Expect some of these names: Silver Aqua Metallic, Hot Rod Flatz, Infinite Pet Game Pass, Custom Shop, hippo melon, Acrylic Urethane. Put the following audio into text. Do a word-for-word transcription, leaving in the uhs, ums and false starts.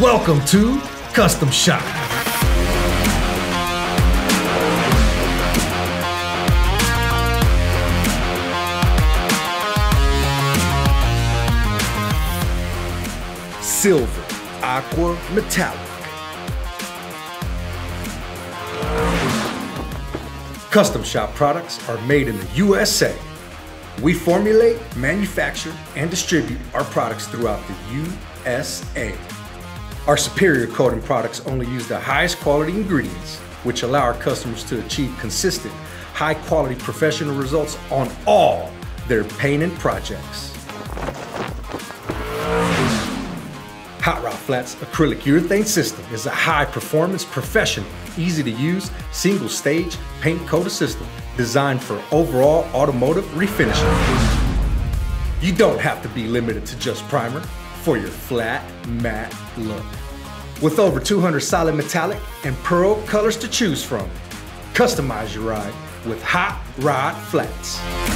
Welcome to Custom Shop. Silver Aqua Metallic. Custom Shop products are made in the U S A. We formulate, manufacture, and distribute our products throughout the U S A. Our superior coating products only use the highest quality ingredients, which allow our customers to achieve consistent, high-quality professional results on all their painting projects. Hot Rod Flatz Acrylic Urethane System is a high-performance, professional, easy-to-use, single-stage paint-coated system designed for overall automotive refinishing. You don't have to be limited to just primer for your flat, matte look. With over two hundred solid metallic and pearl colors to choose from, customize your ride with Hot Rod Flatz.